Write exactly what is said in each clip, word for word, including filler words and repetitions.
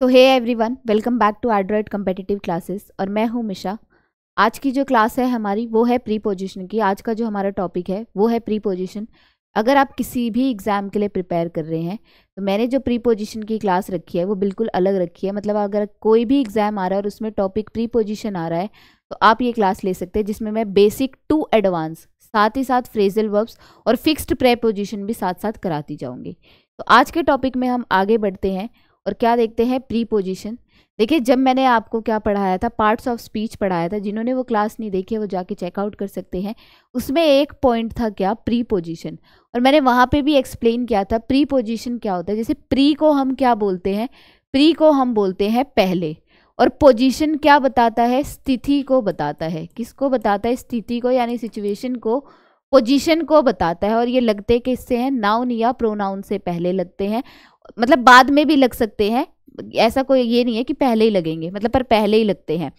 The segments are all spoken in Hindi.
तो hey everyone, welcome back to Android competitive classes. और मैं हूं मिशा। आज की जो क्लास है हमारी वो है प्रीपोजिशन की। आज का जो हमारा टॉपिक है वो है प्रीपोजिशन। अगर आप किसी भी एग्ज़ाम के लिए प्रिपेयर कर रहे हैं तो मैंने जो प्रीपोजिशन की क्लास रखी है वो बिल्कुल अलग रखी है। मतलब अगर कोई भी एग्ज़ाम आ रहा है और उसमें टॉपिक प्रीपोजिशन आ रहा है तो आप ये क्लास ले सकते हैं, जिसमें मैं बेसिक टू एडवांस, साथ ही साथ फ्रेजल वर्ब्स और फिक्स्ड प्रीपोजिशन भी साथ साथ कराती जाऊँगी। तो आज के टॉपिक में हम आगे बढ़ते हैं और क्या देखते हैं, प्रीपोजिशन। देखिए, जब मैंने आपको क्या पढ़ाया था, पार्ट्स ऑफ स्पीच पढ़ाया था। जिन्होंने वो क्लास नहीं देखी है वो जाके चेकआउट कर सकते हैं। उसमें एक पॉइंट था क्या, प्रीपोजिशन। और मैंने वहाँ पे भी एक्सप्लेन किया था प्रीपोजिशन क्या होता है। जैसे प्री को हम क्या बोलते हैं, प्री को हम बोलते हैं पहले। और पोजिशन क्या बताता है, स्थिति को बताता है। किसको बताता है, स्थिति को, यानी सिचुएशन को, पोजिशन को बताता है। और ये लगते किससे हैं, नाउन या प्रोनाउन से पहले लगते हैं। मतलब बाद में भी लग सकते हैं, ऐसा कोई ये नहीं है कि पहले ही लगेंगे, मतलब पर पहले ही लगते हैं।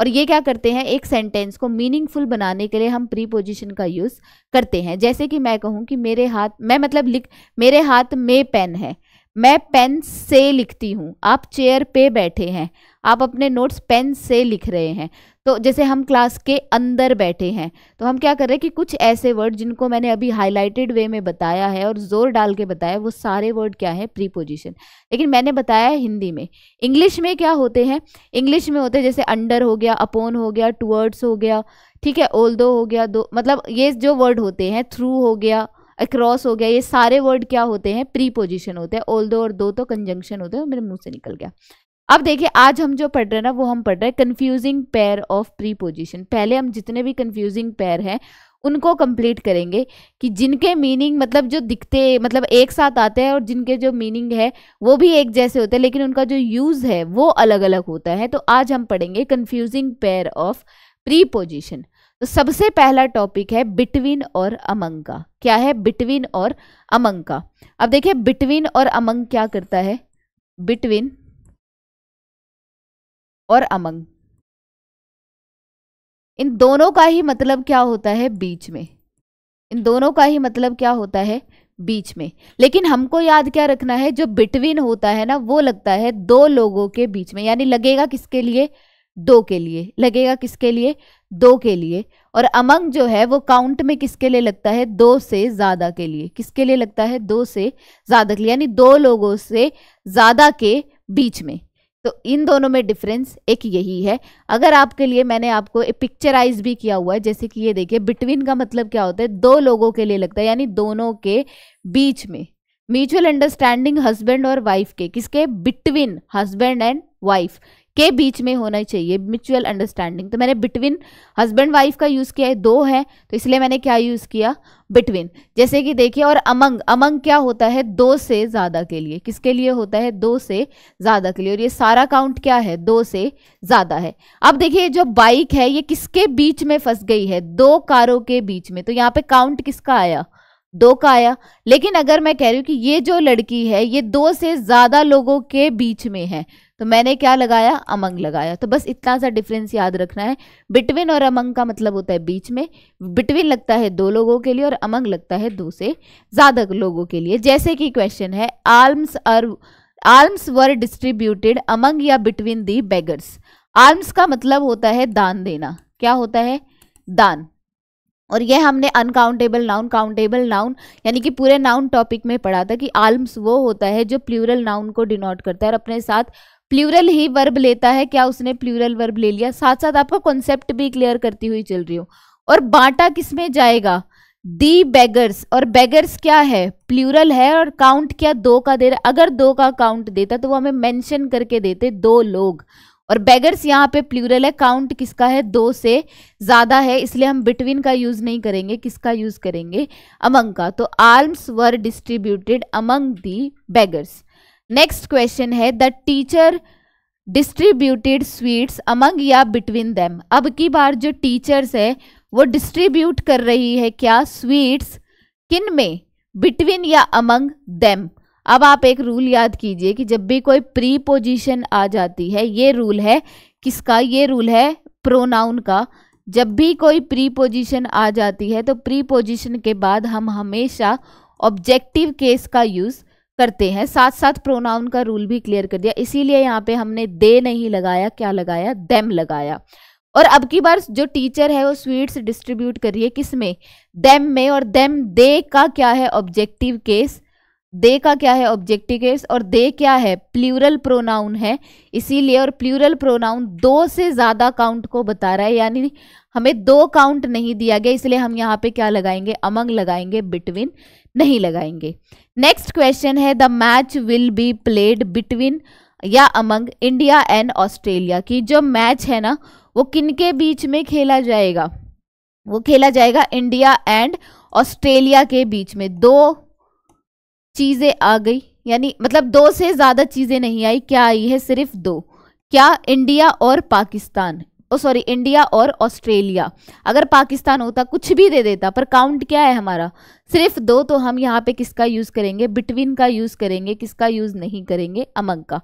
और ये क्या करते हैं, एक सेंटेंस को मीनिंगफुल बनाने के लिए हम प्रीपोजिशन का यूज़ करते हैं। जैसे कि मैं कहूँ कि मेरे हाथ मैं मतलब लिख मेरे हाथ में पेन है, मैं पेन से लिखती हूँ। आप चेयर पे बैठे हैं, आप अपने नोट्स पेन से लिख रहे हैं। तो जैसे हम क्लास के अंदर बैठे हैं तो हम क्या कर रहे हैं कि कुछ ऐसे वर्ड जिनको मैंने अभी हाईलाइटेड वे में बताया है और ज़ोर डाल के बताया, वो सारे वर्ड क्या है, प्रीपोजिशन। लेकिन मैंने बताया है हिंदी में। इंग्लिश में क्या होते हैं, इंग्लिश में होते हैं जैसे अंडर हो गया, अपॉन हो गया, टुवर्ड्स हो गया, ठीक है, ऑल्दो हो गया, दो मतलब ये जो वर्ड होते हैं, थ्रू हो गया, अक्रॉस हो गया, ये सारे वर्ड क्या होते हैं, प्रीपोजिशन होते हैं। ऑल्दो और दो तो कंजंक्शन होते हैं। मेरे मुंह से निकल गया। अब देखिए, आज हम जो पढ़ रहे हैं ना वो हम पढ़ रहे हैं कंफ्यूजिंग पेयर ऑफ प्रीपोजिशन। पहले हम जितने भी कंफ्यूजिंग पेयर हैं उनको कंप्लीट करेंगे कि जिनके मीनिंग मतलब जो दिखते मतलब एक साथ आते हैं और जिनके जो मीनिंग है वो भी एक जैसे होते हैं, लेकिन उनका जो यूज़ है वो अलग अलग होता है। तो आज हम पढ़ेंगे कंफ्यूजिंग पेयर ऑफ प्रीपोजिशन। तो सबसे पहला टॉपिक है बिटवीन और अमंग का। क्या है, बिटवीन और अमंग का। अब देखिए, बिटवीन और अमंग क्या करता है, बिटवीन और अमंग, इन दोनों का ही मतलब क्या होता है, बीच में। इन दोनों का ही मतलब क्या होता है, बीच में। लेकिन हमको याद क्या रखना है, जो बिटवीन होता है ना वो लगता है दो लोगों के बीच में। यानी लगेगा किसके लिए, दो के लिए लगेगा। किसके लिए, दो के लिए। और अमंग जो है वो काउंट में किसके लिए लगता है, दो से ज़्यादा के लिए। किसके लिए लगता है, दो से ज़्यादा के लिए, यानी दो लोगों से ज़्यादा के बीच में। तो इन दोनों में डिफरेंस एक यही है। अगर आपके लिए मैंने आपको पिक्चराइज भी किया हुआ है, जैसे कि ये देखिए, बिटवीन का मतलब क्या होता है, दो लोगों के लिए लगता है, यानी दोनों के बीच में। म्यूचुअल अंडरस्टैंडिंग हस्बैंड और वाइफ के, किसके, बिटवीन हस्बैंड एंड वाइफ के बीच में होना चाहिए म्यूचुअल अंडरस्टैंडिंग। तो मैंने बिटवीन हस्बैंड वाइफ का यूज़ किया है, दो है तो इसलिए मैंने क्या यूज़ किया, बिटवीन। जैसे कि देखिए, और अमंग, अमंग क्या होता है, दो से ज़्यादा के लिए। किसके लिए होता है, दो से ज़्यादा के लिए। और ये सारा काउंट क्या है, दो से ज़्यादा है। अब देखिए, जो बाइक है ये किसके बीच में फंस गई है, दो कारों के बीच में। तो यहाँ पे काउंट किसका आया, दो का आया। लेकिन अगर मैं कह रही हूँ कि ये जो लड़की है ये दो से ज़्यादा लोगों के बीच में है तो मैंने क्या लगाया, अमंग लगाया। तो बस इतना सा डिफरेंस याद रखना है। बिटवीन और अमंग का मतलब होता है बीच में। बिटवीन लगता है दो लोगों के लिए और अमंग लगता है दो से ज़्यादा लोगों के लिए। जैसे कि क्वेश्चन है, आर्म्स और आर्म्स वर डिस्ट्रीब्यूटेड अमंग या बिटवीन दी बेगर्स। आर्म्स का मतलब होता है दान देना। क्या होता है, दान। और यह हमने अनकाउंटेबल नाउन, काउंटेबल नाउन, यानी कि पूरे नाउन टॉपिक में पढ़ा था कि आर्म्स वो होता है जो प्लूरल नाउन को डिनोट करता है और अपने साथ प्लूरल ही वर्ब लेता है। क्या उसने प्लूरल वर्ब ले लिया। साथ साथ आपको कॉन्सेप्ट भी क्लियर करती हुई चल रही हूँ। और बांटा किसमें जाएगा, दी बेगर्स। और बेगर्स क्या है, प्लूरल है। और काउंट क्या, दो का दे रहा। अगर दो का काउंट देता तो वो हमें मेंशन करके देते, दो लोग। और बेगर्स यहाँ पे प्लूरल है, काउंट किसका है, दो से ज़्यादा है, इसलिए हम बिटवीन का यूज़ नहीं करेंगे। किसका यूज़ करेंगे, अमंग का। तो arms were distributed among the beggars. Next question है, the teacher distributed sweets among या बिटवीन देम। अब की बार जो टीचर्स है वो डिस्ट्रीब्यूट कर रही है क्या, स्वीट्स, किन में, बिटवीन या अमंग देम। अब आप एक रूल याद कीजिए कि जब भी कोई प्रीपोजिशन आ जाती है, ये रूल है किसका, ये रूल है प्रोनाउन का। जब भी कोई प्रीपोजिशन आ जाती है तो प्रीपोजिशन के बाद हम हमेशा ऑब्जेक्टिव केस का यूज़ करते हैं। साथ साथ प्रोनाउन का रूल भी क्लियर कर दिया, इसीलिए यहाँ पे हमने दे नहीं लगाया, क्या लगाया, देम लगाया। और अब की बार जो टीचर है वो स्वीट्स डिस्ट्रीब्यूट करिए किसमें, देम में। और देम दे का क्या है ऑब्जेक्टिव केस, दे का क्या है ऑब्जेक्टिव केस, और दे क्या है प्लूरल प्रोनाउन है, इसीलिए। और प्लूरल प्रोनाउन दो से ज़्यादा काउंट को बता रहा है, यानी हमें दो काउंट नहीं दिया गया, इसलिए हम यहाँ पे क्या लगाएंगे, अमंग लगाएंगे, बिटवीन नहीं लगाएंगे। नेक्स्ट क्वेश्चन है, the match will be played between या अमंग इंडिया एंड ऑस्ट्रेलिया, की जो मैच है ना वो किनके बीच में खेला जाएगा, वो खेला जाएगा इंडिया एंड ऑस्ट्रेलिया के बीच में। दो चीज़ें आ गई, यानी मतलब दो से ज़्यादा चीज़ें नहीं आई, क्या आई है, सिर्फ दो, क्या, इंडिया और पाकिस्तान, ओ सॉरी इंडिया और ऑस्ट्रेलिया। अगर पाकिस्तान होता कुछ भी दे देता, पर काउंट क्या है हमारा, सिर्फ दो, तो हम यहाँ पे किसका यूज़ करेंगे, बिटवीन का यूज़ करेंगे, किसका यूज़ नहीं करेंगे, अमंग का।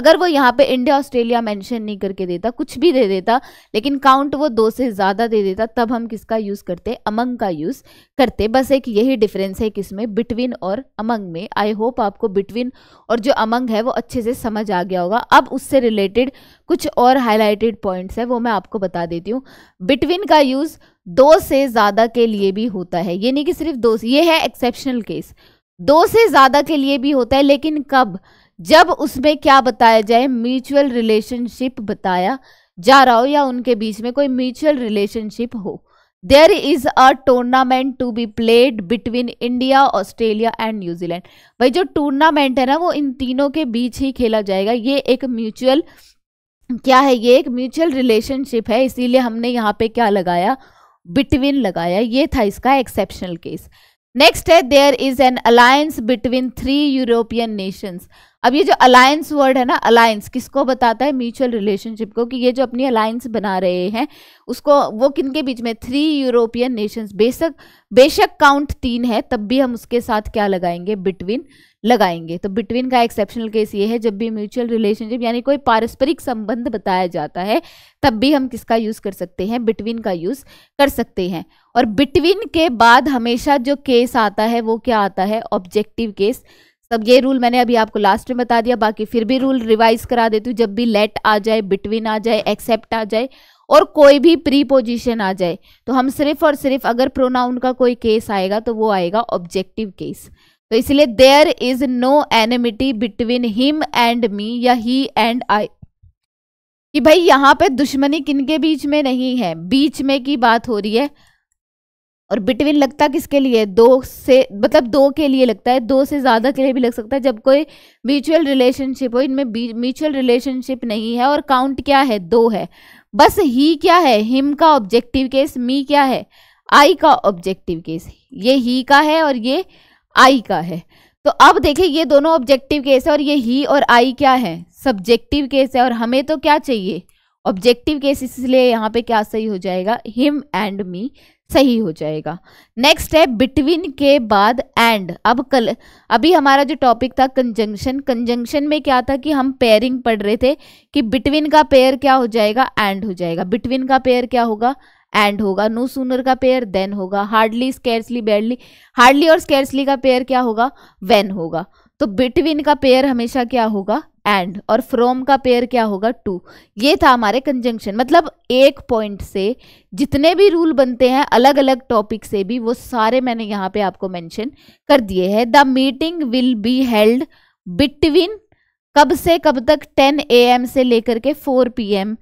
अगर वो यहाँ पे इंडिया ऑस्ट्रेलिया मेंशन नहीं करके देता, कुछ भी दे देता, लेकिन काउंट वो दो से ज़्यादा दे देता, तब हम किसका यूज़ करते, अमंग का यूज़ करते। बस एक यही डिफरेंस है किसमें, बिटवीन और अमंग में। आई होप आपको बिटवीन और जो अमंग है वो अच्छे से समझ आ गया होगा। अब उससे रिलेटेड कुछ और हाईलाइटेड पॉइंट्स है वो मैं आपको बता देती हूँ। बिटवीन का यूज़ दो से ज़्यादा के लिए भी होता है, ये नहीं कि सिर्फ दो, ये है एक्सेप्शनल केस, दो से ज़्यादा के लिए भी होता है, लेकिन कब, जब उसमें क्या बताया जाए, म्यूचुअल रिलेशनशिप बताया जा रहा हो या उनके बीच में कोई म्यूचुअल रिलेशनशिप हो। There is a tournament to be played between India, Australia and New Zealand. भाई जो टूर्नामेंट है ना वो इन तीनों के बीच ही खेला जाएगा, ये एक म्यूचुअल क्या है, ये एक म्यूचुअल रिलेशनशिप है, इसीलिए हमने यहाँ पे क्या लगाया, बिटवीन लगाया। ये था इसका एक्सेप्शनल केस। नेक्स्ट है, there is an alliance between three European nations. अब ये जो अलायंस वर्ड है ना, अलायंस किसको बताता है, म्यूचुअल रिलेशनशिप को, कि ये जो अपनी अलायंस बना रहे हैं उसको, वो किनके बीच में, थ्री यूरोपियन नेशंस। बेशक बेशक काउंट तीन है तब भी हम उसके साथ क्या लगाएंगे, बिटवीन लगाएंगे। तो बिटवीन का एक्सेप्शनल केस ये है, जब भी म्यूचुअल रिलेशनशिप यानी कोई पारस्परिक संबंध बताया जाता है तब भी हम किसका यूज़ कर सकते हैं, बिटवीन का यूज़ कर सकते हैं। और बिटवीन के बाद हमेशा जो केस आता है वो क्या आता है, ऑब्जेक्टिव केस। सब ये रूल मैंने अभी आपको लास्ट में बता दिया, बाकी फिर भी रूल रिवाइज करा देती हूँ। जब भी लेट आ जाए, बिटवीन आ जाए, एक्सेप्ट आ जाए और कोई भी प्रीपोजिशन आ जाए, तो हम सिर्फ और सिर्फ अगर प्रोनाउन का कोई केस आएगा तो वो आएगा ऑब्जेक्टिव केस। तो इसलिए there is no enmity between him and me या ही एंड आई, कि भाई यहाँ पे दुश्मनी किनके बीच में नहीं है, बीच में की बात हो रही है। और बिटवीन लगता किसके लिए, दो से, मतलब दो के लिए लगता है, दो से ज़्यादा के लिए भी लग सकता है जब कोई म्यूचुअल रिलेशनशिप हो, इनमें म्यूचुअल रिलेशनशिप नहीं है और काउंट क्या है, दो है। बस ही क्या है, हिम का ऑब्जेक्टिव केस, मी क्या है, आई का ऑब्जेक्टिव केस। ये ही का है और ये आई का है। तो अब देखिए ये दोनों ऑब्जेक्टिव केस है और ये ही और आई क्या है, सब्जेक्टिव केस है। और हमें तो क्या चाहिए, ऑब्जेक्टिव केस, इसलिए यहाँ पे क्या सही हो जाएगा, हिम एंड मी सही हो जाएगा। नेक्स्ट है, बिटवीन के बाद एंड। अब कल अभी हमारा जो टॉपिक था कंजंक्शन, कंजंक्शन में क्या था कि हम पेयरिंग पढ़ रहे थे, कि बिटवीन का पेयर क्या हो जाएगा, एंड हो जाएगा। बिटवीन का पेयर क्या होगा, एंड होगा। नो सूनर का पेयर देन होगा। हार्डली, स्कैर्सली, बैडली, हार्डली और स्कैर्सली का पेयर क्या होगा, व्हेन होगा। तो बिटवीन का पेयर हमेशा क्या होगा, एंड, और फ्रॉम का पेयर क्या होगा, टू। ये था हमारे कंजंक्शन। मतलब एक पॉइंट से जितने भी रूल बनते हैं अलग अलग टॉपिक से भी, वो सारे मैंने यहाँ पे आपको मेंशन कर दिए हैं। The meeting will be held between, कब से कब तक, टेन ए एम से लेकर के फोर पी एम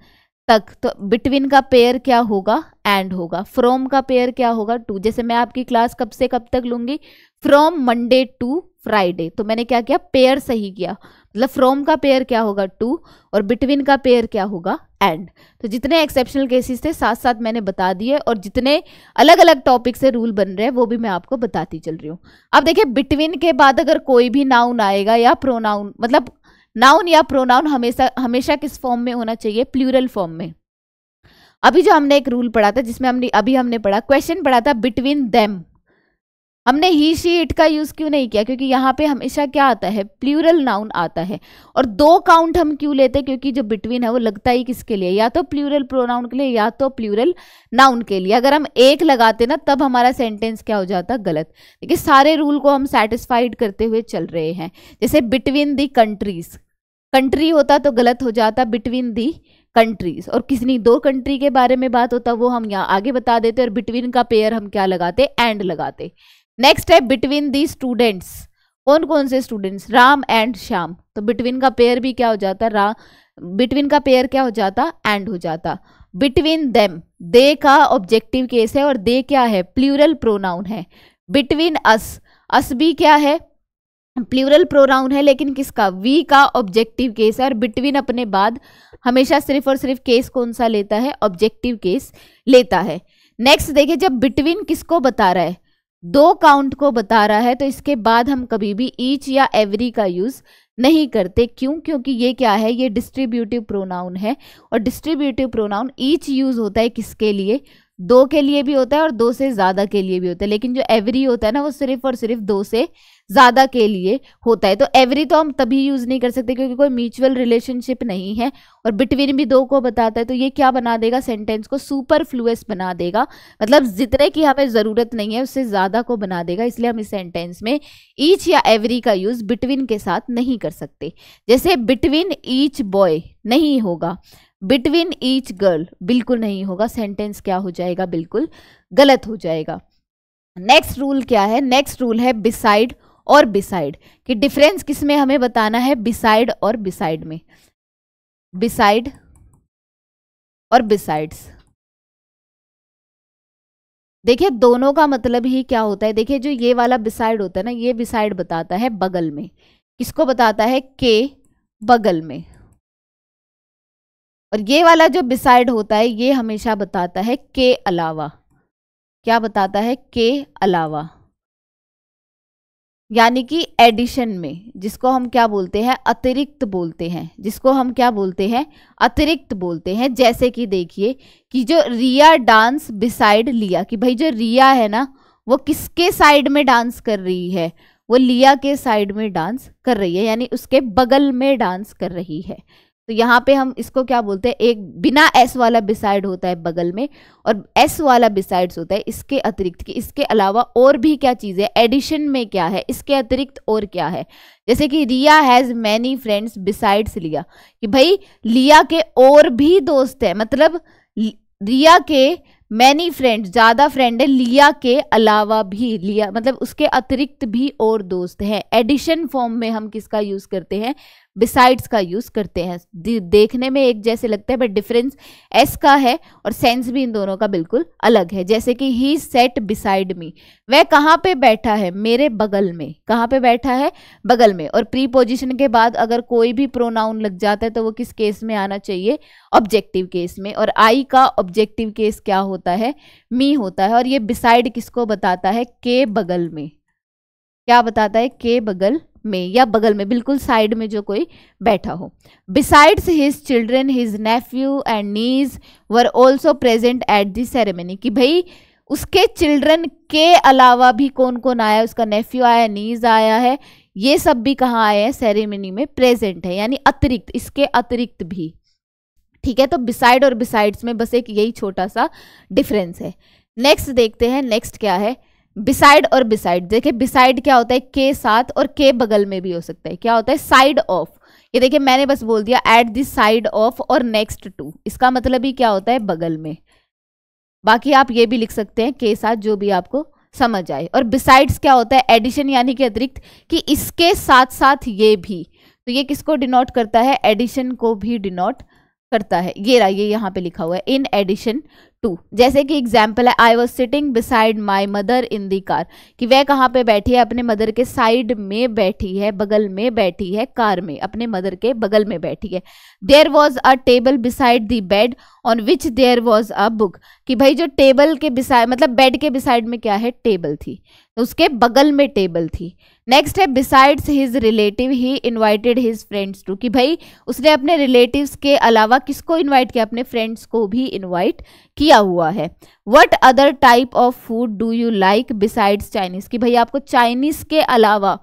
तक। तो बिटवीन का पेयर क्या होगा, एंड होगा। फ्रॉम का पेयर क्या होगा, टू। जैसे मैं आपकी क्लास कब से कब तक लूँगी, फ्रॉम मंडे टू फ्राइडे, तो मैंने क्या किया, पेयर सही किया। मतलब फ्रॉम का पेयर क्या होगा, टू, और बिटवीन का पेयर क्या होगा, एंड। तो जितने एक्सेप्शनल केसेस थे साथ साथ मैंने बता दिए, और जितने अलग अलग टॉपिक से रूल बन रहे हैं वो भी मैं आपको बताती चल रही हूँ। अब देखिए, बिटवीन के बाद अगर कोई भी नाउन आएगा या प्रोनाउन, मतलब नाउन या प्रोनाउन हमेशा हमेशा किस फॉर्म में होना चाहिए, प्लूरल फॉर्म में। अभी जो हमने एक रूल पढ़ा था, जिसमें हमने अभी हमने पढ़ा क्वेश्चन पढ़ा था, बिटवीन देम, हमने ही शी इट का यूज़ क्यों नहीं किया, क्योंकि यहाँ पे हमेशा क्या आता है, प्लूरल नाउन आता है। और दो काउंट हम क्यों लेते हैं, क्योंकि जो बिटवीन है वो लगता ही किसके लिए, या तो प्लूरल प्रोनाउन के लिए या तो प्लूरल नाउन के लिए। अगर हम एक लगाते ना तब हमारा सेंटेंस क्या हो जाता, गलत। देखिए सारे रूल को हम सेटिस्फाइड करते हुए चल रहे हैं। जैसे बिटवीन दी कंट्रीज, कंट्री होता तो गलत हो जाता बिटवीन दी कंट्रीज, और किसी दो कंट्री के बारे में बात होता वो हम यहाँ आगे बता देते, और बिटवीन का पेयर हम क्या लगाते, एंड लगाते। नेक्स्ट है बिटवीन दी स्टूडेंट्स, कौन कौन से स्टूडेंट्स, राम एंड श्याम, तो बिटवीन का पेयर भी क्या हो जाता, रा बिटवीन का पेयर क्या हो जाता, एंड हो जाता। बिटवीन देम, दे का ऑब्जेक्टिव केस है और दे क्या है, प्लूरल प्रोनाउन है। बिटवीन अस, अस भी क्या है, प्लूरल प्रोनाउन है, लेकिन किसका, वी का ऑब्जेक्टिव केस है। और बिटवीन अपने बाद हमेशा सिर्फ और सिर्फ केस कौन सा लेता है, ऑब्जेक्टिव केस लेता है। नेक्स्ट देखिए, जब बिटवीन किसको बता रहा है, दो काउंट को बता रहा है, तो इसके बाद हम कभी भी ईच या एवरी का यूज़ नहीं करते। क्यों, क्योंकि ये क्या है, ये डिस्ट्रीब्यूटिव प्रोनाउन है, और डिस्ट्रीब्यूटिव प्रोनाउन ईच यूज़ होता है किसके लिए, दो के लिए भी होता है और दो से ज़्यादा के लिए भी होता है। लेकिन जो एवरी होता है ना वो सिर्फ और सिर्फ दो से ज़्यादा के लिए होता है। तो एवरी तो हम तभी यूज़ नहीं कर सकते क्योंकि कोई म्यूचुअल रिलेशनशिप नहीं है, और बिटवीन भी दो को बताता है, तो ये क्या बना देगा, सेंटेंस को सुपर फ्लूएस बना देगा, मतलब जितने की हमें ज़रूरत नहीं है उससे ज़्यादा को बना देगा। इसलिए हम इस सेंटेंस में ईच या एवरी का यूज़ बिटवीन के साथ नहीं कर सकते। जैसे बिटवीन ईच बॉय नहीं होगा, बिटवीन ईच गर्ल बिल्कुल नहीं होगा, सेंटेंस क्या हो जाएगा, बिल्कुल गलत हो जाएगा। नेक्स्ट रूल क्या है, नेक्स्ट रूल है बिसाइड और बिसाइड, कि डिफरेंस किस में हमें बताना है, बिसाइड और बिसाइड में, बिसाइड और बिसाइड्स। देखिए दोनों का मतलब ही क्या होता है, देखिए जो ये वाला बिसाइड होता है ना, ये बिसाइड बताता है बगल में, किसको बताता है, के बगल में। और ये वाला जो बिसाइड होता है ये हमेशा बताता है के अलावा, क्या बताता है, के अलावा, यानी कि एडिशन में, जिसको हम क्या बोलते हैं, अतिरिक्त बोलते हैं, जिसको हम क्या बोलते हैं, अतिरिक्त बोलते हैं। जैसे कि देखिए कि जो रिया डांस बिसाइड लिया, कि भाई जो रिया है ना वो किसके साइड में डांस कर रही है, वो लिया के साइड में डांस कर रही है, यानी उसके बगल में डांस कर रही है। तो यहाँ पे हम इसको क्या बोलते हैं, एक बिना एस वाला बिसाइड होता है बगल में, और एस वाला बिसाइड्स होता है इसके अतिरिक्त, कि इसके अलावा और भी क्या चीज़ है, एडिशन में क्या है, इसके अतिरिक्त और क्या है। जैसे कि Riya has many friends besides Liya, कि भाई लिया के और भी दोस्त हैं, मतलब रिया के मैनी फ्रेंड्स ज़्यादा फ्रेंड है, लिया के अलावा भी, लिया मतलब उसके अतिरिक्त भी और दोस्त हैं। एडिशन फॉर्म में हम किसका यूज़ करते हैं, बिसाइड्स का यूज़ करते हैं। देखने में एक जैसे लगते हैं बट डिफरेंस एस का है, और सेंस भी इन दोनों का बिल्कुल अलग है। जैसे कि ही सेट बिसाइड मी, वह कहाँ पे बैठा है, मेरे बगल में, कहाँ पे बैठा है, बगल में। और प्रीपोजिशन के बाद अगर कोई भी प्रोनाउन लग जाता है तो वो किस केस में आना चाहिए, ऑब्जेक्टिव केस में, और आई का ऑब्जेक्टिव केस क्या होता है, मी होता है। और ये बिसाइड किसको बताता है, के बगल में, क्या बताता है, के बगल में, या बगल में बिल्कुल साइड में जो कोई बैठा हो। Besides his children his nephew and nieces were also present at the ceremony, कि भाई उसके चिल्ड्रन के अलावा भी कौन कौन आया, उसका नेफ्यू आया, नीज आया है, ये सब भी कहाँ आए हैं, सेरेमनी में प्रेजेंट है, यानी अतिरिक्त, इसके अतिरिक्त भी। ठीक है, तो बिसाइड और बिसाइड्स में बस एक यही छोटा सा डिफरेंस है। नेक्स्ट देखते हैं, नेक्स्ट क्या है, बिसाइड और बिसाइड। देखिए बिसाइड क्या होता है, के साथ, और के बगल में भी हो सकता है, क्या होता है, साइड ऑफ। ये देखिए मैंने बस बोल दिया एट द साइड ऑफ और नेक्स्ट टू, इसका मतलब ही क्या होता है, बगल में। बाकी आप ये भी लिख सकते हैं के साथ, जो भी आपको समझ आए। और बिसाइड्स क्या होता है, एडिशन, यानी कि अतिरिक्त, कि इसके साथ साथ ये भी, तो ये किसको डिनोट करता है, एडिशन को भी डिनोट करता है। ये रहा, ये यहाँ पे लिखा हुआ है, इन एडिशन टू। जैसे कि एग्जाम्पल है, I was sitting beside my mother in the car, कि वह कहाँ पे बैठी है, अपने मदर के साइड में बैठी है, बगल में बैठी है, कार में, अपने मदर के बगल में बैठी है। There was a table beside the bed on which there was a book, कि भाई जो टेबल के बिसाइड, मतलब बेड के बिसाइड में क्या है, टेबल थी, तो उसके बगल में टेबल थी। नेक्स्ट है besides his relative he invited his friends too, कि भाई उसने अपने रिलेटिव्स के अलावा किसको इन्वाइट किया, अपने फ्रेंड्स को भी इन्वाइट किया। दिया हुआ है। What other type of food do you like besides Chinese, कि भाई आपको चाइनीज के अलावा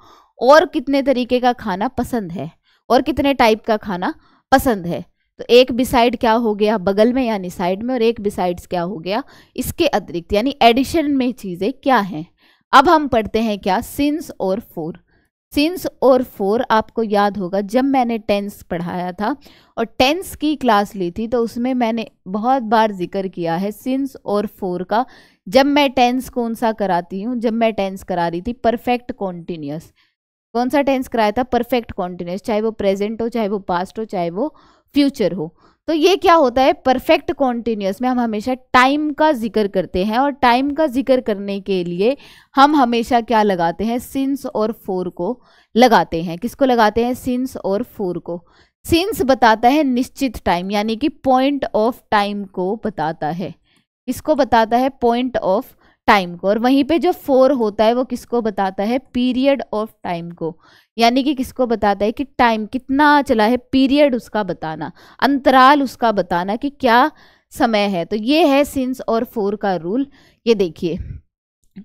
और कितने तरीके का खाना पसंद है और कितने टाइप का खाना पसंद है। तो एक बिसाइड क्या हो गया बगल में यानी साइड में, और एक बिसाइड्स क्या हो गया इसके अतिरिक्त यानी एडिशन में चीज़ें क्या हैं। अब हम पढ़ते हैं क्या सिंस और फोर। सिंस और फोर आपको याद होगा जब मैंने टेंस पढ़ाया था और टेंस की क्लास ली थी तो उसमें मैंने बहुत बार जिक्र किया है सिंस और फोर का। जब मैं टेंस कौन सा कराती हूँ, जब मैं टेंस करा रही थी परफेक्ट कॉन्टीन्यूअस, कौन सा टेंस कराया था परफेक्ट कॉन्टीन्यूअस, चाहे वो प्रेजेंट हो चाहे वो पास्ट हो चाहे वो फ्यूचर हो। तो ये क्या होता है परफेक्ट कॉन्टीन्यूअस में हम हमेशा टाइम का जिक्र करते हैं और टाइम का जिक्र करने के लिए हम हमेशा क्या लगाते हैं सिंस और फोर को लगाते हैं। किसको लगाते हैं सिंस और फोर को। सिंस बताता है निश्चित टाइम यानी कि पॉइंट ऑफ टाइम को बताता है, इसको बताता है पॉइंट ऑफ टाइम को, और वहीं पे जो फोर होता है वो किसको बताता है पीरियड ऑफ टाइम को, यानी कि किसको बताता है कि टाइम कितना चला है, पीरियड उसका बताना, अंतराल उसका बताना कि क्या समय है। तो ये है सिंस और फोर का रूल। ये देखिए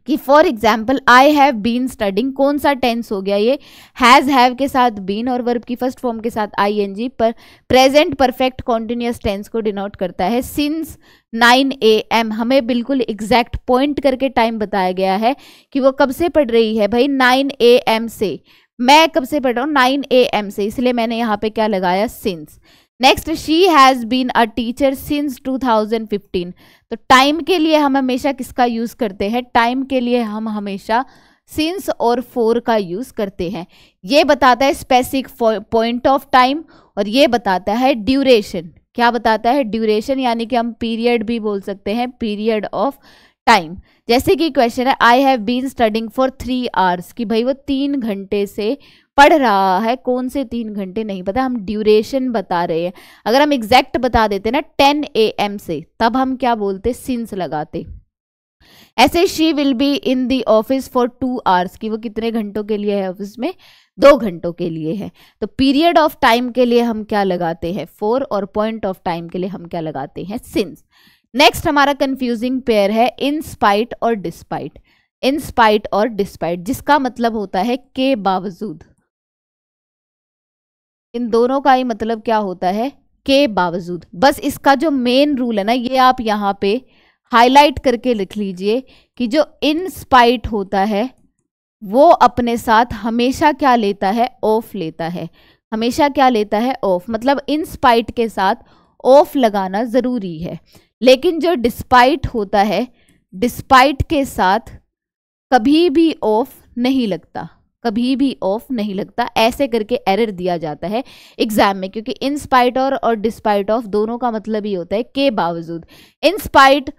कि for example I have been studying, कौन सा टेंस हो गया ये हैज़ हैव के साथ बीन और वर्ब की फर्स्ट फॉर्म के साथ आई एन जी पर प्रेजेंट परफेक्ट कॉन्टिन्यूस टेंस को डिनोट करता है। सिंस नाइन ए एम हमें बिल्कुल एग्जैक्ट पॉइंट करके टाइम बताया गया है कि वो कब से पढ़ रही है, भाई नाइन ए एम से। मैं कब से पढ़ रहा हूँ नाइन ए एम से, इसलिए मैंने यहाँ पे क्या लगाया since. Next she has been a teacher since two thousand fifteen. तो टाइम के लिए हम हमेशा किसका यूज़ करते हैं, टाइम के लिए हम हमेशा सिंस और फोर का यूज़ करते हैं। ये बताता है स्पेसिफिक पॉइंट ऑफ टाइम और ये बताता है ड्यूरेशन। क्या बताता है ड्यूरेशन, यानी कि हम पीरियड भी बोल सकते हैं पीरियड ऑफ टाइम। जैसे कि क्वेश्चन है I have been studying for three hours कि भाई वो तीन घंटे से पढ़ रहा है, कौन से तीन घंटे नहीं पता, हम ड्यूरेशन बता रहे हैं। अगर हम एग्जैक्ट बता देते ना टेन ए एम से तब हम क्या बोलते सिंस लगाते। ऐसे she will be in the office for two hours कि वो कितने घंटों के लिए है ऑफिस में, दो घंटों के लिए है। तो पीरियड ऑफ टाइम के लिए हम क्या लगाते हैं फोर और पॉइंट ऑफ टाइम के लिए हम क्या लगाते हैं सिंस। नेक्स्ट हमारा कंफ्यूजिंग पेयर है इन स्पाइट और डिस्पाइट। इन स्पाइट और डिस्पाइट जिसका मतलब होता है के बावजूद, इन दोनों का ही मतलब क्या होता है के बावजूद। बस इसका जो मेन रूल है ना ये आप यहाँ पे हाईलाइट करके लिख लीजिए कि जो इन स्पाइट होता है वो अपने साथ हमेशा क्या लेता है ऑफ लेता है, हमेशा क्या लेता है ऑफ, मतलब इन स्पाइट के साथ ऑफ लगाना ज़रूरी है। लेकिन जो डिस्पाइट होता है डिस्पाइट के साथ कभी भी ऑफ नहीं लगता, कभी भी ऑफ नहीं लगता। ऐसे करके एरर दिया जाता है एग्जाम में, क्योंकि इन स्पाइट और और डिस्पाइट ऑफ दोनों का मतलब ये होता है के बावजूद। In spite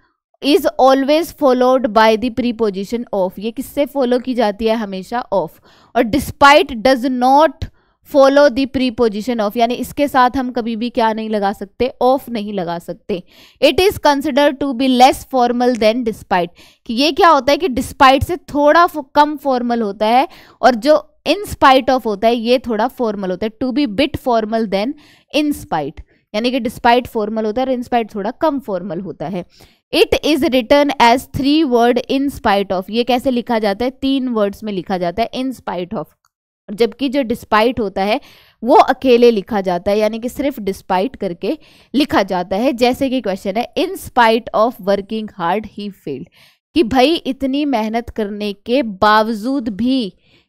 is always followed by the preposition of, ये किससे फॉलो की जाती है हमेशा ऑफ, और despite does not follow the preposition of यानी इसके साथ हम कभी भी क्या नहीं लगा सकते ऑफ नहीं लगा सकते। It is considered to be less formal than despite कि ये क्या होता है कि डिस्पाइट से थोड़ा कम फॉर्मल होता है, और जो इन स्पाइट ऑफ होता है ये थोड़ा फॉर्मल होता है। To be bit formal than in spite यानी कि डिस्पाइट फॉर्मल होता है और इन स्पाइट थोड़ा कम फॉर्मल होता है। It is written as three word in spite of, ये कैसे लिखा जाता है तीन वर्ड्स में लिखा जाता है इन स्पाइट ऑफ, जबकि जो डिस्पाइट होता है वो अकेले लिखा जाता है यानी कि सिर्फ डिस्पाइट करके लिखा जाता है। जैसे कि क्वेश्चन है in spite of working hard he failed कि भाई इतनी मेहनत करने के बावजूद भी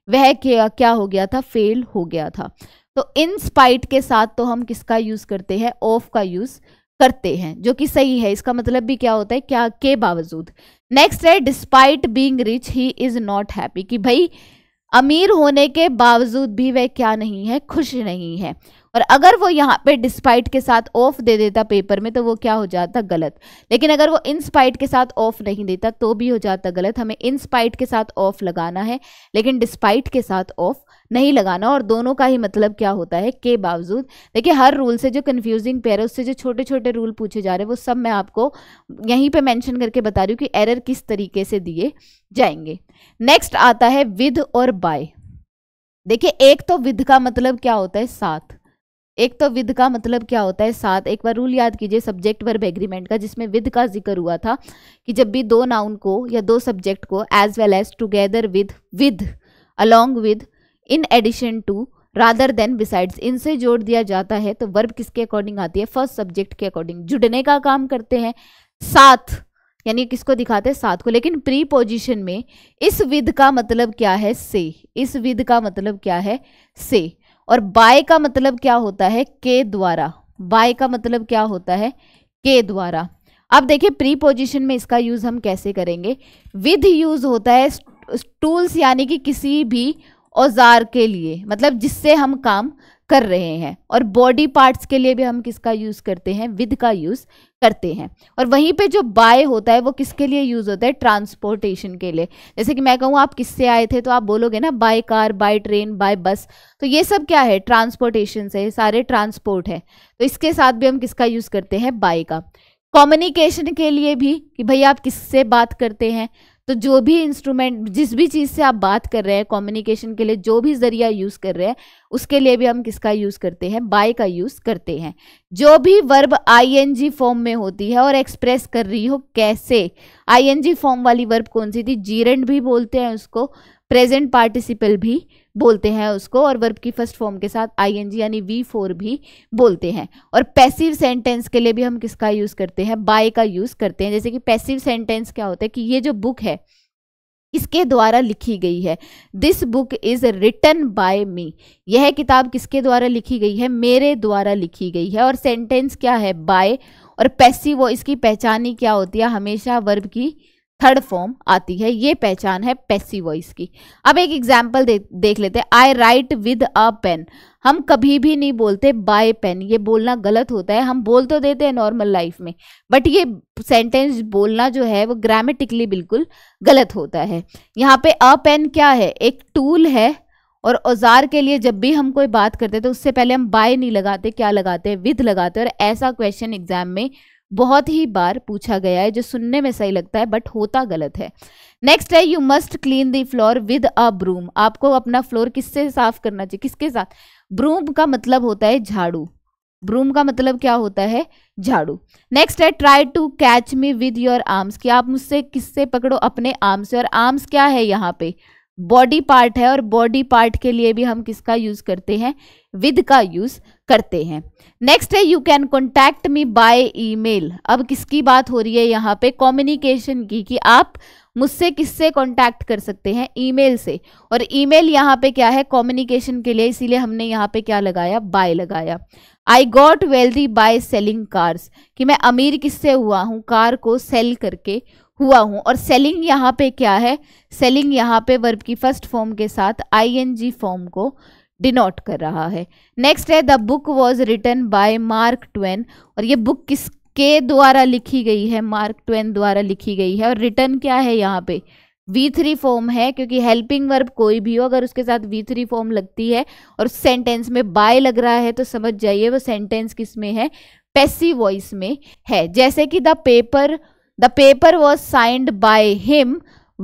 वह क्या क्या हो गया था फेल हो गया था। तो इन स्पाइट के साथ तो हम किसका यूज़ करते हैं ऑफ का यूज़ करते हैं, जो कि सही है, इसका मतलब भी क्या होता है क्या के बावजूद। नेक्स्ट है despite being rich he is not happy कि भाई अमीर होने के बावजूद भी वह क्या नहीं है खुश नहीं है, और अगर वो यहाँ पे डिस्पाइट के साथ ऑफ दे देता पेपर में तो वो क्या हो जाता गलत, लेकिन अगर वो इंस्पाइट के साथ ऑफ नहीं देता तो भी हो जाता गलत। हमें इंस्पाइट के साथ ऑफ लगाना है लेकिन डिस्पाइट के साथ ऑफ नहीं लगाना, और दोनों का ही मतलब क्या होता है के बावजूद। देखिए हर रूल से जो कन्फ्यूजिंग पेयर है उससे जो छोटे छोटे रूल पूछे जा रहे हैं वो सब मैं आपको यहीं पर मैंशन करके बता रही हूँ कि एरर किस तरीके से दिए जाएंगे। नेक्स्ट आता है विद और बाय। देखिए एक तो विद का मतलब क्या होता है साथ, एक तो विद का मतलब क्या होता है साथ। एक बार रूल याद कीजिए सब्जेक्ट वर्ब एग्रीमेंट का, जिसमें विद का जिक्र हुआ था कि जब भी दो नाउन को या दो सब्जेक्ट को as well as, together with, with along with, in addition to, rather than, besides, इनसे जोड़ दिया जाता है तो वर्ब किसके अकॉर्डिंग आती है, फर्स्ट सब्जेक्ट के अकॉर्डिंग। जुड़ने का काम करते हैं साथ, यानी किसको दिखाते हैं, साथ को। लेकिन प्री पोजिशन में इस विद का मतलब क्या है, से। इस विद का मतलब क्या है, से। और बाय का मतलब क्या होता है, के द्वारा। बाय का मतलब क्या होता है, के द्वारा। अब देखिए प्री पोजिशन में इसका यूज हम कैसे करेंगे। विद यूज होता है टूल्स, यानी कि किसी भी औजार के लिए, मतलब जिससे हम काम कर रहे हैं। और बॉडी पार्ट्स के लिए भी हम किसका यूज़ करते हैं, विद का यूज़ करते हैं। और वहीं पे जो बाय होता है वो किसके लिए यूज़ होता है, ट्रांसपोर्टेशन के लिए। जैसे कि मैं कहूँ आप किससे आए थे, तो आप बोलोगे ना by car, by train, by bus, तो ये सब क्या है, ट्रांसपोर्टेशन से, सारे ट्रांसपोर्ट है। तो इसके साथ भी हम किसका यूज़ करते हैं, बाय का। कम्युनिकेशन के लिए भी कि भैया आप किससे बात करते हैं, तो जो भी इंस्ट्रूमेंट, जिस भी चीज़ से आप बात कर रहे हैं कम्युनिकेशन के लिए, जो भी जरिया यूज़ कर रहे हैं, उसके लिए भी हम किसका यूज़ करते हैं, बाय का यूज़ करते हैं। जो भी वर्ब आईएनजी फॉर्म में होती है और एक्सप्रेस कर रही हो कैसे, आईएनजी फॉर्म वाली वर्ब कौन सी थी, जीरेंड भी बोलते हैं उसको, प्रेजेंट पार्टिसिपल भी बोलते हैं उसको, और वर्ब की फर्स्ट फॉर्म के साथ आईएनजी यानी वी फोर भी बोलते हैं। और पैसिव सेंटेंस के लिए भी हम किसका यूज़ करते हैं, बाय का यूज़ करते हैं। जैसे कि पैसिव सेंटेंस क्या होता है कि ये जो बुक है इसके द्वारा लिखी गई है, this book is written by me, यह किताब किसके द्वारा लिखी गई है, मेरे द्वारा लिखी गई है। और सेंटेंस क्या है, बाय। और पैसिव, वो इसकी पहचानी क्या होती है, हमेशा वर्ब की थर्ड फॉर्म आती है, ये पहचान है पैसिव वॉइस की। अब एक एग्जाम्पल दे, देख लेते हैं। I write with a pen, हम कभी भी नहीं बोलते बाय पेन, ये बोलना गलत होता है। हम बोल तो देते हैं नॉर्मल लाइफ में, बट ये सेंटेंस बोलना जो है वो ग्रामेटिकली बिल्कुल गलत होता है। यहाँ पे अ पेन क्या है, एक टूल है, और औजार के लिए जब भी हम कोई बात करते हैं तो उससे पहले हम बाय नहीं लगाते, क्या लगाते हैं, विद लगाते हैं। और ऐसा क्वेश्चन एग्जाम में बहुत ही बार पूछा गया है, जो सुनने में सही लगता है बट होता गलत है। नेक्स्ट है you must clean the floor with a broom, आपको अपना फ्लोर किससे साफ करना चाहिए, किसके साथ, ब्रूम का मतलब होता है झाड़ू, ब्रूम का मतलब क्या होता है, झाड़ू। नेक्स्ट है try to catch me with your arms, कि आप मुझसे किससे पकड़ो, अपने आर्म से। और आर्म्स क्या है, यहाँ पे बॉडी पार्ट है, और बॉडी पार्ट के लिए भी हम किसका यूज़ करते हैं, विद का यूज़ करते हैं। नेक्स्ट है you can contact me by email, अब किसकी बात हो रही है यहाँ पे, कम्युनिकेशन की, कि आप मुझसे किससे कॉन्टैक्ट कर सकते हैं, ईमेल से। और ईमेल यहाँ पे क्या है, कम्युनिकेशन के लिए, इसीलिए हमने यहाँ पे क्या लगाया, बाय लगाया। I got wealthy by selling cars, कि मैं अमीर किससे हुआ हूँ, कार को सेल करके हुआ हूँ। और सेलिंग यहाँ पे क्या है, सेलिंग यहाँ पे वर्ब की फर्स्ट फॉर्म के साथ आईएनजी फॉर्म को डिनोट कर रहा है। नेक्स्ट है the book was written by Mark Twain, और ये बुक किसके द्वारा लिखी गई है, मार्क ट्वेन द्वारा लिखी गई है। और रिटन क्या है यहाँ पे, वी थ्री फॉर्म है, क्योंकि हेल्पिंग वर्ब कोई भी हो अगर उसके साथ वी थ्री फॉर्म लगती है और सेंटेंस में बाय लग रहा है तो समझ जाइए वो सेंटेंस किस में है, पैसिव वॉइस में है। जैसे कि the paper The paper was signed by him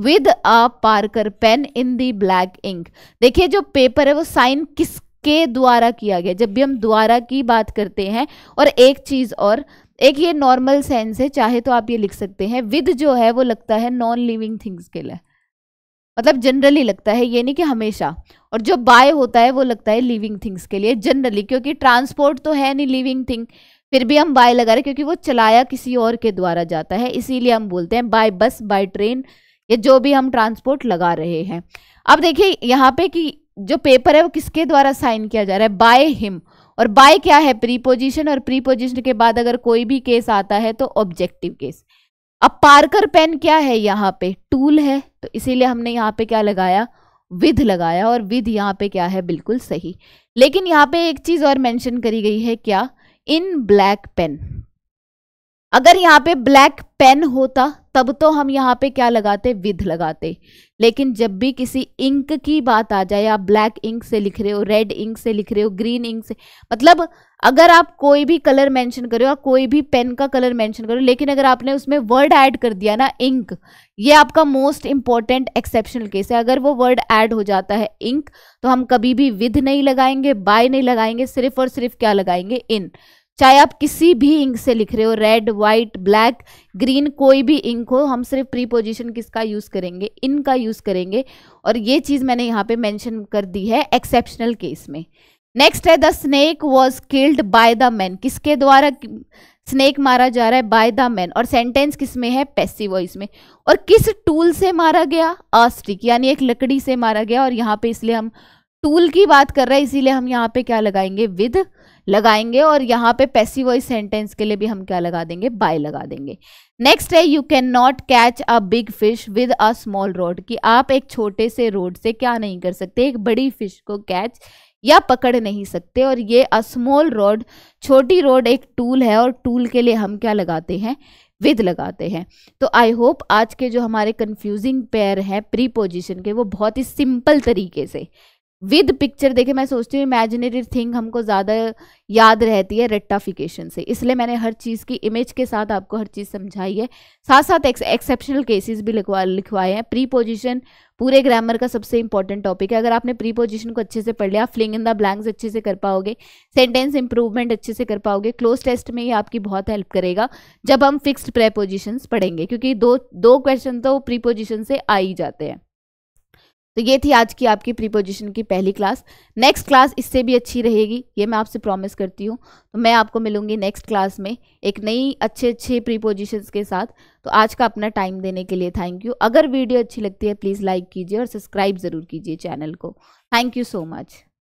with a Parker pen in the black ink। देखिए जो पेपर है वो साइन किसके द्वारा किया गया, जब भी हम द्वारा की बात करते हैं। और एक चीज़ और, एक ये नॉर्मल सेंस है, चाहे तो आप ये लिख सकते हैं, विद जो है वो लगता है नॉन लिविंग थिंग्स के लिए, मतलब जनरली लगता है, ये नहीं कि हमेशा। और जो बाय होता है वो लगता है लिविंग थिंग्स के लिए जनरली, क्योंकि ट्रांसपोर्ट तो है नहीं लिविंग थिंग, फिर भी हम बाय लगा रहे हैं क्योंकि वो चलाया किसी और के द्वारा जाता है, इसीलिए हम बोलते हैं बाय बस, बाय ट्रेन, या जो भी हम ट्रांसपोर्ट लगा रहे हैं। अब देखिए यहाँ पे कि जो पेपर है वो किसके द्वारा साइन किया जा रहा है, बाय हिम। और बाय क्या है, प्रीपोजिशन, और प्रीपोजिशन के बाद अगर कोई भी केस आता है तो ऑब्जेक्टिव केस। अब पार्कर पेन क्या है, यहाँ पे टूल है, तो इसीलिए हमने यहाँ पे क्या लगाया, विद लगाया। और विद यहाँ पे क्या है, बिल्कुल सही। लेकिन यहाँ पे एक चीज और मेंशन करी गई है, क्या, इन ब्लैक पेन। अगर यहाँ पे ब्लैक पेन होता तब तो हम यहाँ पे क्या लगाते, विद लगाते। लेकिन जब भी किसी इंक की बात आ जाए, आप ब्लैक इंक से लिख रहे हो, रेड इंक से लिख रहे हो, ग्रीन इंक से, मतलब अगर आप कोई भी कलर मेंशन करो और कोई भी पेन का कलर मेंशन करो, लेकिन अगर आपने उसमें वर्ड ऐड कर दिया ना, इंक, ये आपका मोस्ट इंपॉर्टेंट एक्सेप्शनल केस है। अगर वो वर्ड ऐड हो जाता है इंक, तो हम कभी भी विद नहीं लगाएंगे, बाय नहीं लगाएंगे, सिर्फ और सिर्फ क्या लगाएंगे, इन। चाहे आप किसी भी इंक से लिख रहे हो, रेड, वाइट, ब्लैक, ग्रीन, कोई भी इंक हो, हम सिर्फ प्रीपोजिशन किसका यूज़ करेंगे, इन का यूज़ करेंगे। और ये चीज़ मैंने यहाँ पे मेंशन कर दी है एक्सेप्शनल केस में। नेक्स्ट है the snake was killed by the man. किसके द्वारा स्नेक मारा जा रहा है, बाय द मैन। और सेंटेंस किस में है, पैसिव वॉइस में। और किस टूल से मारा गया, अ स्टिक, यानी एक लकड़ी से मारा गया। और यहाँ पे इसलिए हम टूल की बात कर रहे हैं, इसीलिए हम यहाँ पे क्या लगाएंगे, विद लगाएंगे। और यहाँ पे पैसिव वॉइस सेंटेंस के लिए भी हम क्या लगा देंगे, बाय लगा देंगे। नेक्स्ट है you can not catch a big fish with a small rod, कि आप एक छोटे से रॉड से क्या नहीं कर सकते, एक बड़ी फिश को कैच या पकड़ नहीं सकते। और ये अ स्मॉल रॉड, छोटी रॉड एक टूल है, और टूल के लिए हम क्या लगाते हैं, विद लगाते हैं। तो आई होप आज के जो हमारे कंफ्यूजिंग पेयर हैं प्रीपोजिशन के, वो बहुत ही सिंपल तरीके से विद पिक्चर, देखिए मैं सोचती हूँ इमेजिनरी थिंग हमको ज़्यादा याद रहती है रेट्टाफिकेशन से, इसलिए मैंने हर चीज़ की इमेज के साथ आपको हर चीज़ समझाई है, साथ साथ एक्सेप्शनल केसेस भी लिखवा लिखवाए हैं। प्रीपोजिशन पूरे ग्रामर का सबसे इंपॉर्टेंट टॉपिक है। अगर आपने प्रीपोजिशन को अच्छे से पढ़ लिया, फिलिंग इन द ब्लैंक्स अच्छे से कर पाओगे, सेंटेंस इंप्रूवमेंट अच्छे से कर पाओगे, क्लोज टेस्ट में ये आपकी बहुत हेल्प करेगा जब हम फिक्स्ड प्रीपोजिशंस पढ़ेंगे, क्योंकि दो दो क्वेश्चन तो प्रीपोजिशन से आ ही जाते हैं। तो ये थी आज की आपकी प्रीपोजिशन की पहली क्लास। नेक्स्ट क्लास इससे भी अच्छी रहेगी, ये मैं आपसे प्रॉमिस करती हूँ। तो मैं आपको मिलूँगी नेक्स्ट क्लास में एक नई अच्छे अच्छे प्रीपोजिशंस के साथ। तो आज का अपना टाइम देने के लिए थैंक यू। अगर वीडियो अच्छी लगती है प्लीज़ लाइक कीजिए और सब्सक्राइब ज़रूर कीजिए चैनल को। Thank you so much.